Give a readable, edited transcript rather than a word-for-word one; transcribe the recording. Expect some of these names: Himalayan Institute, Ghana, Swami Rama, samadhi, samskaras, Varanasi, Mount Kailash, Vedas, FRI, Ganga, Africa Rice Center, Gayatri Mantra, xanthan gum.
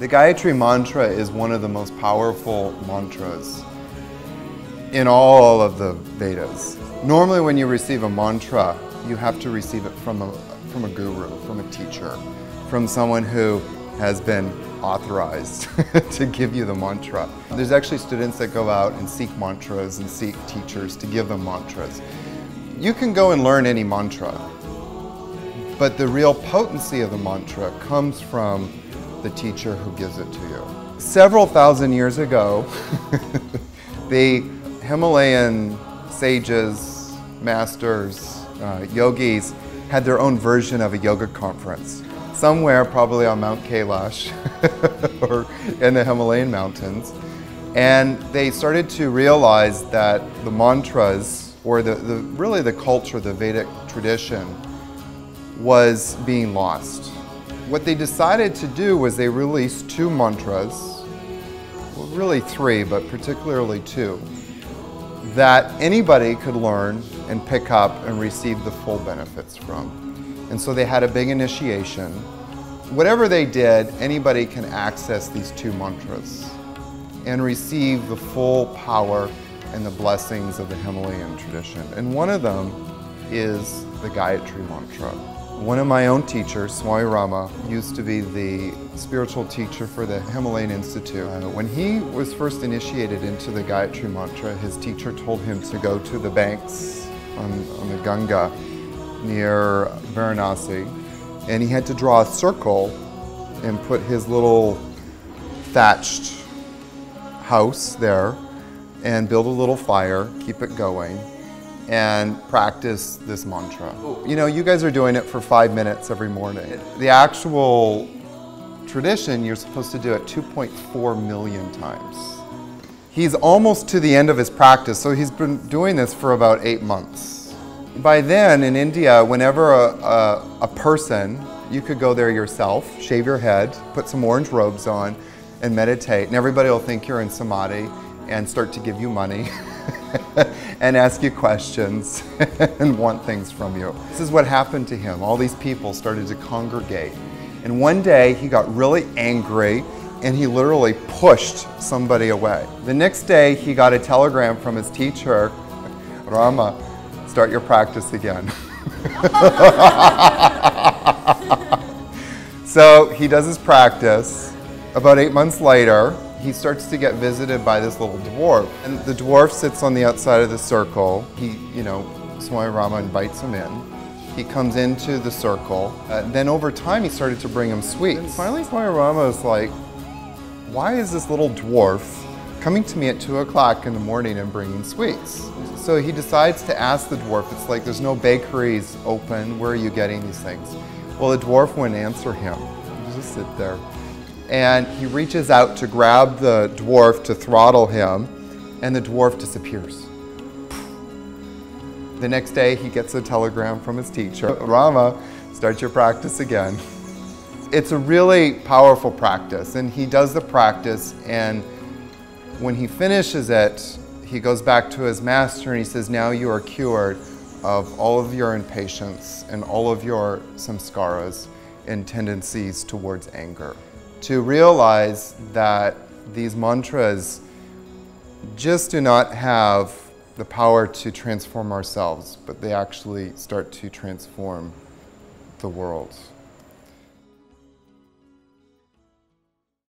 The Gayatri Mantra is one of the most powerful mantras in all of the Vedas. Normally when you receive a mantra, you have to receive it from a guru, from a teacher, from someone who has been authorized to give you the mantra. There's actually students that go out and seek mantras and seek teachers to give them mantras. You can go and learn any mantra, but the real potency of the mantra comes from the teacher who gives it to you. Several thousand years ago, the Himalayan sages, masters, yogis had their own version of a yoga conference. Somewhere probably on Mount Kailash or in the Himalayan mountains. And they started to realize that the mantras or really the culture, the Vedic tradition was being lost. What they decided to do was they released two mantras, well, really three, but particularly two, that anybody could learn and pick up and receive the full benefits from. And so they had a big initiation. Whatever they did, anybody can access these two mantras and receive the full power and the blessings of the Himalayan tradition. And one of them is the Gayatri Mantra. One of my own teachers, Swami Rama, used to be the spiritual teacher for the Himalayan Institute. When he was first initiated into the Gayatri Mantra, his teacher told him to go to the banks on the Ganga near Varanasi, and he had to draw a circle and put his little thatched house there and build a little fire, keep it going, and practice this mantra. You know, you guys are doing it for 5 minutes every morning. The actual tradition, you're supposed to do it 2.4 million times. He's almost to the end of his practice, so he's been doing this for about 8 months. By then, in India, whenever a person, you could go there yourself, shave your head, put some orange robes on, and meditate, and everybody will think you're in samadhi and start to give you money. and ask you questions and want things from you. This is what happened to him. All these people started to congregate. And one day he got really angry and he literally pushed somebody away. The next day he got a telegram from his teacher, Rama, start your practice again. So he does his practice. About 8 months later, he starts to get visited by this little dwarf. And the dwarf sits on the outside of the circle. He, you know, Swami Rama invites him in. He comes into the circle. Then over time, he started to bring him sweets. And finally, Swami Rama is like, why is this little dwarf coming to me at 2 o'clock in the morning and bringing sweets? So he decides to ask the dwarf. It's like, there's no bakeries open. Where are you getting these things? Well, the dwarf wouldn't answer him. He just sit there. And he reaches out to grab the dwarf to throttle him, and the dwarf disappears. The next day, he gets a telegram from his teacher. Rama, start your practice again. It's a really powerful practice, and he does the practice, and when he finishes it, he goes back to his master and he says, now you are cured of all of your impatience and all of your samskaras and tendencies towards anger. To realize that these mantras just do not have the power to transform ourselves, but they actually start to transform the world.